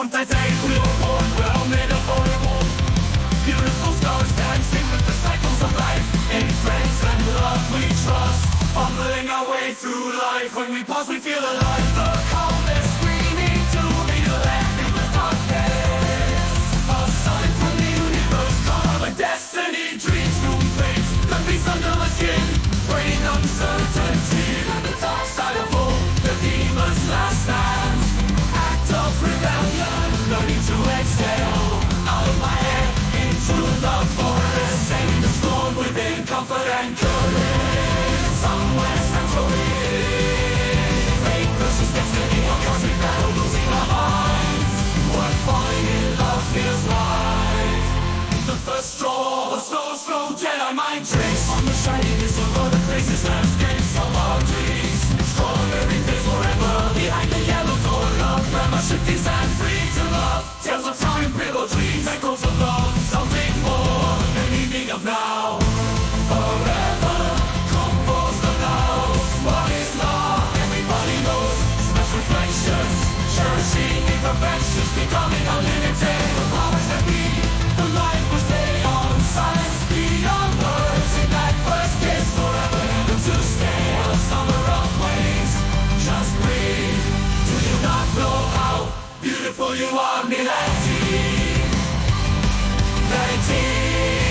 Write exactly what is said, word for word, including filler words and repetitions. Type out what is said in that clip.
und ein Seil und we're metaphor. Beautiful stars dancing with the cycles of life. In friends and love we trust, fumbling our way through life. When we pause we feel alive. The call